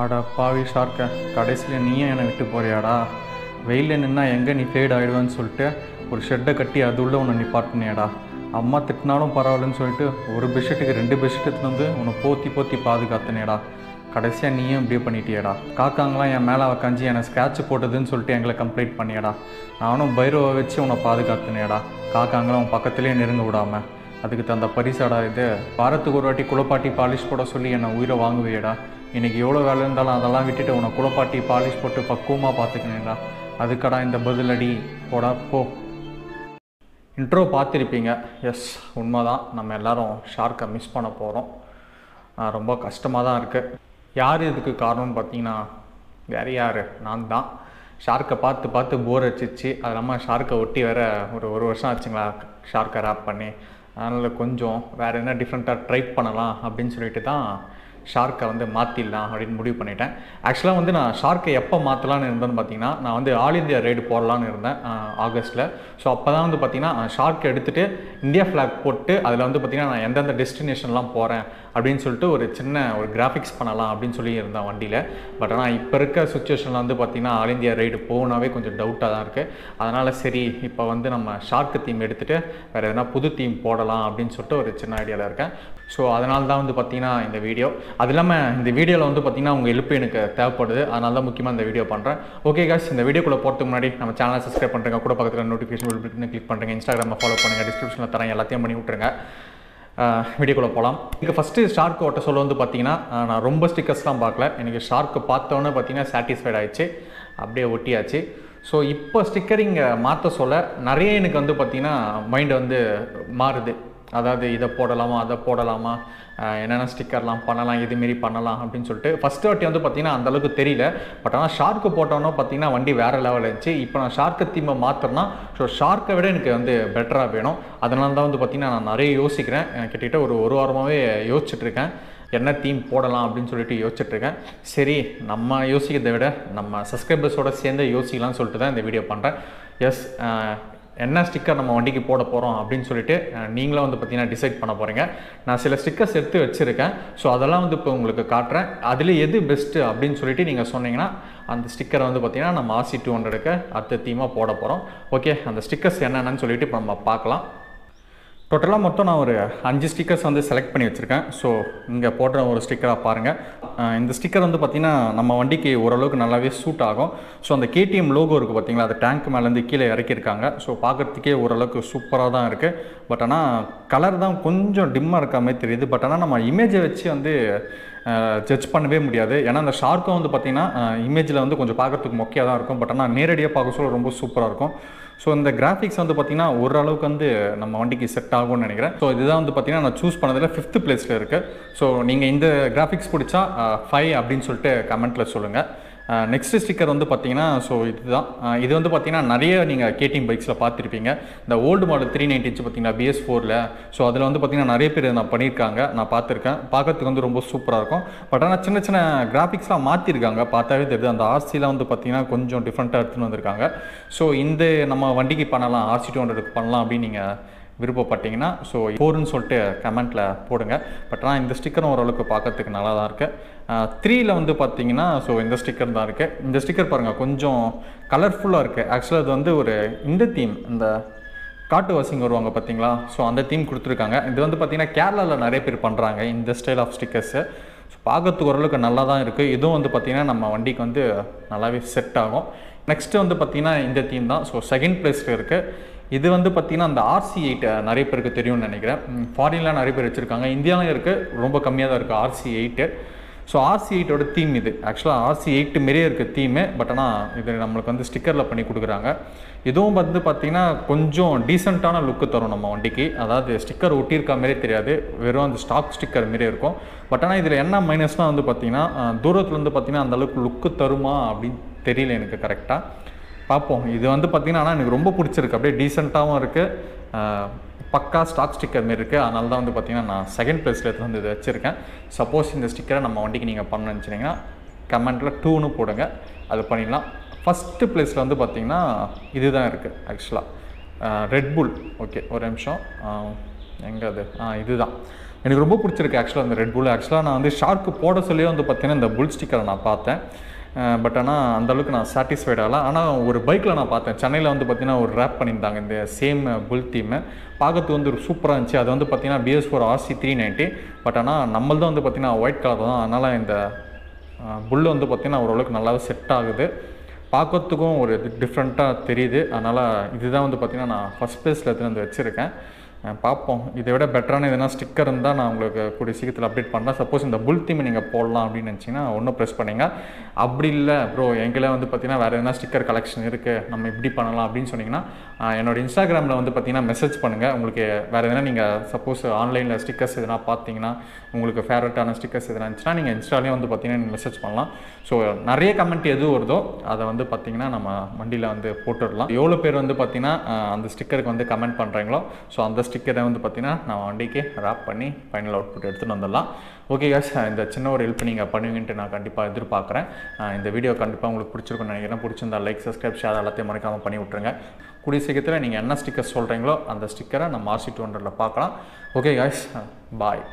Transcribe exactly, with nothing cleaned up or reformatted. आड़ा पावी शार्क कड़सल नहीं वेल ना एंगे नहीं फेड आयिडुवेन्नु शेड कटी अदुल्ला उन्ने निपाट्नियाडा अम्मा तिट्नालुम परवाइल्लनु सोल्लिट्टु और बेडशीट्टुक्कु रेंडु बेडशीट एत्तुनु उन्ने पोत्ति पोत्ति पादुकात्तनेडा कड़सिया नहीं इप्डे पड़िटियाडा काकांगलाम एन मेल उक्कांजी एन स्क्रैच पोट्टुन्नु सोल्लिट्टु एंगला कंप्लेंट पण्णियाडा नानुम बैरोवा वेच्चु उन्ने पादुकात्तनेडा काकांगलाम उन पक्कत्तिले नेरुंग विडामा अदुक्कु तंदा परिसाडा इदु वारत्तुक्कु ओरु वाट्टि कुलपाट्टि पालिश पोड सोल्लि एन उयिरा वांगुवियाडा इनकी एव्वो वेले इरुंदालुम अदெல்லாம் விட்டுட்டு உன குளப்பாட்டி பாலிஷ் போட்டு பக்குவமா பாத்துக்கினேடா அதுக்கடா இந்த பதிலடி போடா போ இன்ட்ரோ பாத்திருப்பீங்க எஸ் உண்மைதான் நம்ம எல்லாரும் ஷார்க்கை மிஸ் பண்ண போறோம் ரொம்ப கஷ்டமா தான் இருக்கு யார் இதுக்கு காரணம்னு பார்த்தீங்கன்னா வேற யாரு நான் தான் ஷார்க்கை பார்த்து பார்த்து போர் அடிச்சிச்சு அதனால ஷார்க்கை ஒட்டி வேற ஒரு ஒரு வருஷம் ஆச்சுங்களா ஷார்க்கை ராப் பண்ணி அதனால கொஞ்சம் வேற என்ன டிஃபரண்டா ட்ரை பண்ணலாம் அப்படினு சொல்லிட்டு தான் ஷார்க்கை வந்து மாத்திடலாம் அப்படின்னு முடிவு பண்ணிட்டேன். ஆக்சுவலா வந்து நான் ஷார்க்கை எப்ப மாத்தலாம்னு இருந்தேன்னு பாத்தீங்கன்னா நான் வந்து ஆல் இந்தியா ரைடு போறலாம்னு இருந்தேன் ஆகஸ்ட்ல. சோ அப்பதான் வந்து பாத்தீங்கன்னா ஷார்க்கை எடுத்துட்டு இந்தியா ஃபிளாக் போட்டு அதுல வந்து பாத்தீங்கன்னா நான் எந்தெந்த டெஸ்டினேஷன்லாம் போறேன் அப்படினு சொல்லிட்டு ஒரு சின்ன ஒரு கிராபிக்ஸ் பண்ணலாம் அப்படினு சொல்லி இருந்தேன் வண்டியில. பட் ஆனா இப்போ இருக்க சிச்சுவேஷன்ல வந்து பாத்தீங்கன்னா ஆல் இந்தியா ரைடு போனாவே கொஞ்சம் டவுட்டா தான் இருக்கு. அதனால சரி இப்போ வந்து நம்ம ஷார்க் தீம் எடுத்துட்டு வேற ஏதனா புது தீம் போடலாம் அப்படினு சொல்லிட்டு ஒரு சின்ன ஐடியால இருக்கேன். சோ அதனால தான் வந்து பாத்தீங்கன்னா இந்த வீடியோ अदलाम वीडियो वो पाती देवपड़े आना मुख्यमा वीडियो पड़े ओके गाइस वीडियो को नम चैनल सब्सक्राइब पड़ेंगे कूड़ा पकड़ नोटिफिकेशन बिल बटन क्लिक पड़ेंगे इंस्टाग्राम फॉलो पड़ेंगे डिस्क्रिप्शन तरह एल्लाम पड़ी विटेंगे वीडियो को पड़ा फर्स्ट शार्क ओट सोल वो पाती ना रोम स्टिकर्सा पाकल शार्क पाता पाती सैटिस्फाइड आच्छे अब ओटिया सो இப்போ ஸ்டிக்கரிங் மாத்த சொல்ல நிறைய எனக்கு வந்து பாத்தீனா மைண்ட் வந்து மாறுது அதாவது இத போடலாமா அத போடலாமா என்னென்ன ஸ்டிக்கர்லாம் பண்ணலாம் இது மாதிரி பண்ணலாம் அப்படினு சொல்லிட்டு ஃபர்ஸ்ட் வாட்டி வந்து பாத்தீனா அந்த அளவுக்கு தெரியல பட் ஆனா ஷார்க் போட்டவனோ பாத்தீனா வண்டி வேற லெவல்ல இருந்துச்சு இப்போ நான் ஷார்க் தீமை மாத்தறனா சோ ஷார்க்கை விட எனக்கு வந்து பெட்டரா வேணும் அதனால தான் வந்து பாத்தீனா நான் நிறைய யோசிக்கிறேன் கிட்டத்தட்ட ஒரு ஒரு வாரமாவே யோசிச்சிட்டு இருக்கேன் என்ன தீம் போடலாம் அப்படினு சொல்லிட்டு யோசிச்சிட்டு இருக்கேன் சரி நம்ம யோசிக்கிறதை விட நம்ம சப்ஸ்கிரைபர்ஸோட சேர்ந்து யோசிக்கலாம்னு சொல்லிட்டு தான் இந்த வீடியோ பண்றேன் எஸ் என்ன ஸ்டிக்கர் நம்ம வண்டிக்கு போட போறோம் அப்படினு சொல்லிட்டு நீங்களே வந்து பாத்தீனா டிசைட் பண்ண போறீங்க நான் சில ஸ்டிக்கர்ஸ் எடுத்து வச்சிருக்கேன் சோ அதெல்லாம் வந்து இப்போ உங்களுக்கு காட்றேன் அதுல எது பெஸ்ட் அப்படினு சொல்லிட்டு நீங்க சொன்னீங்கனா அந்த ஸ்டிக்கரை வந்து பாத்தீனா நம்ம ஆர்சி டூ ஹண்ட்ரட் க்கு அடுத்த தீமா போட போறோம் ஓகே அந்த ஸ்டிக்கர்ஸ் என்னன்னு சொல்லிட்டு இப்போ நம்ம பார்க்கலாம் टोटल मொத்தம் நான் ஒரு ஐந்து ஸ்டிக்கர்ஸ் வந்து செலக்ட் பண்ணி வச்சிருக்கேன் சோ இங்க போடுற ஒரு ஸ்டிக்கரா பாருங்க இந்த ஸ்டிக்கர் வந்து பாத்தீனா நம்ம வண்டிக்கு ஓரளவுக்கு நல்லாவே சூட் ஆகும் சோ அந்த K T M லோகோ இருக்கு பாத்தீங்களா அது டாங்க் மேல இருந்து கீழ இறக்கி இருக்காங்க சோ பார்க்கிறதுக்கே ஓரளவுக்கு சூப்பரா தான் இருக்கு பட் ஆனா கலர் தான் கொஞ்சம் டிம்மா இருக்க மாதிரி தெரியுது பட் ஆனா நம்ம இமேஜை வச்சு வந்து जज பண்ணவே முடியாது ஏன்னா அந்த ஷார்க்கா வந்து பாத்தீனா இமேஜ்ல வந்து கொஞ்சம் பார்க்கிறதுக்கு மொக்கையா தான் இருக்கும் பட் ஆனா நேரடியா பார்க்கும்போது ரொம்ப சூப்பரா இருக்கும் सो इत ग्राफिक्स वो पाती नम वी सेट आगो निकन पाती चूस पड़े फिफ्त प्लेसल ग्राफिक्स पिछड़ा फाइव अब कमेंट सोलेंगे नेक्स्ट स्टिकर वो पाती इतना पाती नया K T M बाइक्स पातरपी ओल्ड मॉडल थ्री नाइंटी पाती B S फ़ोर सो अब पाती ना पड़ी ना पातर पाक रोम सूपर बट आना चिना चिना ग्राफिक्स माता पाता अंत R C वो पाती डिफरेंटा एंतर सो नम्बर वंडी की पड़ना R C टू हंड्रेड पड़ना अब விருப்பப்பட்டீங்கன்னா சோ போர்னு சொல்லிட்டு கமெண்ட்ல போடுங்க பட் நான் இந்த ஸ்டிக்கர் ஓரளவுக்கு பார்க்கிறதுக்கு நல்லா தான் இருக்கு तीन ல வந்து பாத்தீங்கன்னா சோ இந்த ஸ்டிக்கர் தான் இருக்கு இந்த ஸ்டிக்கர் பாருங்க கொஞ்சம் கலர்ஃபுல்லா இருக்கு एक्चुअली அது வந்து ஒரு இந்த தீம் அந்த காட்டு வாசிங்க வருவாங்க பாத்தீங்களா சோ அந்த தீம் கொடுத்திருக்காங்க இது வந்து பாத்தீங்கன்னா கேரளால நிறைய பேர் பண்றாங்க இந்த ஸ்டைல் ஆஃப் ஸ்டிக்கர்ஸ் சோ பார்க்கிறதுக்கு ஓரளவுக்கு நல்லா தான் இருக்கு இதுவும் வந்து பாத்தீங்கன்னா நம்ம வண்டிக்கு வந்து நல்லாவே செட் ஆகும் நெக்ஸ்ட் வந்து பாத்தீங்கன்னா இந்த தீம் தான் சோ செகண்ட் பிளேஸ்ல இருக்கு இது வந்து பாத்தீனா அந்த R C எயிட் நிறைய பேருக்கு தெரியும் நினைக்கிறேன் ஃபாரின்ல நிறைய பேர் வச்சிருக்காங்க இந்தியாலயும் இருக்கு ரொம்ப கம்மியா தான் இருக்கு R C eight so R C eight ஓட தீம் இது एक्चुअली R C எயிட் மேலே இருக்க தீம் பட் ஆனா இது நமக்கு வந்து ஸ்டிக்கர்ல பண்ணி கொடுக்குறாங்க இதுவும் வந்து பாத்தீனா கொஞ்சம் டீசன்ட்டான லுக் தரும் நம்ம வண்டிக்கு அதாவது ஸ்டிக்கர் ஒட்டி இருக்க மாதிரி தெரியாது வெறும் அந்த ஸ்டாக் ஸ்டிக்கர் மாதிரி இருக்கும் பட் ஆனா இதுல என்ன மைனஸ்னா வந்து பாத்தீனா தூரத்துல இருந்து பாத்தீனா அந்த அளவுக்கு லுக் தருமா அப்படி தெரியல எனக்கு கரெக்ட்டா पापो इत पाती रोम पिछड़ी अब डीसेंटा पक्का स्टाक स्टिकर मेरी आना पाती ना सेकंड प्लेस वे सपोज इत स्टिकर नम्बर वंडी की पड़ी कमेंट टून पड़ेंगे अब पड़ा फर्स्ट प्लेस वो पाती इतना आक्चुअल रेड बुल ओके और निम्सम एंगा எனக்கு ரொம்ப பிடிச்சிருக்கு ஆக்சுவலாக அந்த ரெட் புல். ஆக்சுவலாக நான் வந்து ஷார்க்கு போட சொல்லியே வந்து பார்த்தீங்கன்னா இந்த புல் ஸ்டிக்கரை நான் பார்த்தேன், பட் ஆனால் அந்தளவுக்கு நான் சாட்டிஸ்ஃபைட் ஆகலாம். ஆனால் ஒரு பைக்கில் நான் பார்த்தேன் சென்னையில் வந்து பார்த்தீங்கன்னா ஒரு ரேப் பண்ணியிருந்தாங்க இந்த சேம் புல் டீமை, பார்க்கறதுக்கு வந்து ஒரு சூப்பராக இருந்துச்சு. அது வந்து பார்த்தீங்கன்னா B S four R C three ninety, but ஆனால் நம்மள்தான் வந்து பார்த்தீங்கன்னா ஒயிட் கலர் தான், அதனால் இந்த புல் வந்து பார்த்தீங்கன்னா ஓரளவுக்கு நல்லாவே செட் ஆகுது, பார்க்கறதுக்கும் ஒரு இது டிஃப்ரெண்ட்டாக தெரியுது. அதனால் இதுதான் வந்து பார்த்தீங்கன்னா நான் ஃபஸ்ட் ப்ளேஸில் எடுத்துகிட்டு வந்து வச்சுருக்கேன். பார்ப்போம், இதை விட பெட்டரான எதுனா ஸ்டிக்கர் இருந்தால் நான் உங்களுக்கு கூடிய சீக்கிரத்தில் அப்டேட் பண்ணுறேன். சப்போஸ் இந்த புல் தீமை நீங்கள் போடலாம் அப்படின்னு நினச்சிங்கன்னா ஒன்றும் ப்ரெஸ் பண்ணிங்க. அப்படி இல்லை ப்ரோ எங்களே வந்து பார்த்தீங்கன்னா வேறு எதுனா ஸ்டிக்கர் கலெக்ஷன் இருக்குது நம்ம எப்படி பண்ணலாம் அப்படின்னு சொன்னிங்கன்னா என்னோடய இன்ஸ்டாகிராமில் வந்து பார்த்தீங்கன்னா மெசேஜ் பண்ணுங்கள். உங்களுக்கு வேறு எதுனா நீங்கள் சப்போஸ் ஆன்லைனில் ஸ்டிக்கர்ஸ் எதுனா பார்த்தீங்கன்னா உங்களுக்கு ஃபேவரட்டான ஸ்டிக்கர்ஸ் எதுனா இருந்துச்சுன்னா நீங்கள் இன்ஸ்டாலேயே வந்து பார்த்தீங்கன்னா நீங்கள் மெசேஜ் பண்ணலாம். ஸோ நிறைய கமெண்ட் எது வருதோ அதை வந்து பார்த்தீங்கன்னா நம்ம வண்டியில் வந்து போட்டுடலாம். எவ்வளோ பேர் வந்து பார்த்தீங்கன்னா அந்த ஸ்டிக்கருக்கு வந்து கமெண்ட் பண்ணுறீங்களோ ஸோ அந்த ஸ்டிக்கரை வந்து பார்த்தீங்கன்னா நான் வண்டிக்கு ராப் பண்ணி ஃபைனல் அவுட்புட் எடுத்துகிட்டு வந்துடலாம். ஓகே காய்ஸ், இந்த சின்ன ஒரு ஹெல்ப் நீங்கள் பண்ணுவீங்கன்ட்டு நான் கண்டிப்பாக எதிர்பார்க்குறேன். இந்த வீடியோ கண்டிப்பாக உங்களுக்கு பிடிச்சிருக்குன்னு நினைக்கிறேன். பிடிச்சிருந்தா லைக், சப்ஸ்கிரைப், ஷேர் எல்லாத்தையும் மறக்காமல் பண்ணி விட்ருங்க. கூடிய சீக்கிரத்தில் நீங்கள் என்ன ஸ்டிக்கர் சொல்கிறீங்களோ அந்த ஸ்டிக்கரை நம்ம ஆர்சி டூ ஹண்ட்ரடில் பார்க்கலாம். ஓகே காய்ஸ், பாய்.